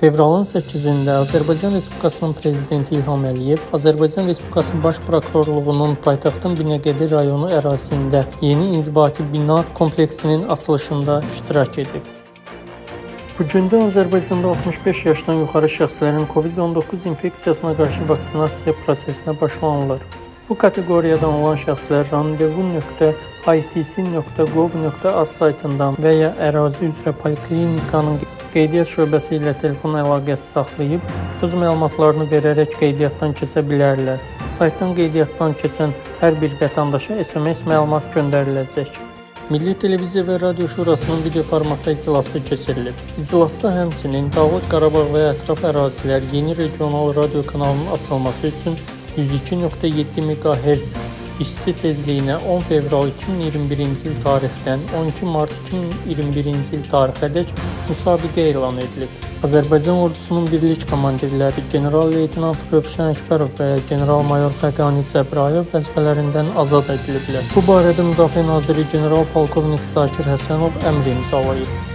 Fevralın 8-də Azerbaycan Respublikasının Prezidenti İlham Əliyev Azerbaycan Respublikasının Baş Prokurorluğunun paytaxtın Binəqədi rayonu ərazisində yeni inzibati bina kompleksinin açılışında iştirak edib. Bugün də Azərbaycanda 65 yaşdan yuxarı şəxslərin COVID-19 infeksiyasına qarşı vaksinasiya prosesinə başlanılır. Bu kategoriyadan olan şəxslər randevu.itc.gov.az saytından və ya ərazi üzrə poliklinikanın qeydiyyat şöbəsi ilə telefon əlaqəsi saxlayıb, öz məlumatlarını verərək qeydiyyatdan keçə bilərlər. Saytdan qeydiyyatdan keçən hər bir vətəndaşa SMS məlumat göndəriləcək. Milli Televiziya və Radio Şurasının video formatda iclası keçirilib. İclasda həmçinin Dağıt, Qarabağ və ətraf ərazilər yeni regional radio kanalının açılması üçün 102.7 MHz işçi tezliyinə 10 fevral 2021-ci il tarixdən 12 mart 2021-ci il tarixədək müsabiqə elan edilib. Azərbaycan ordusunun birlik komandirləri general-leytenant Rövşən Əkbərov və general-mayor Xəqani Cəbrayılov vəzifələrindən azad ediliblər. Bu barədə Müdafiə Naziri general-polkovnik Zakir Həsənov əmr imzalayıb.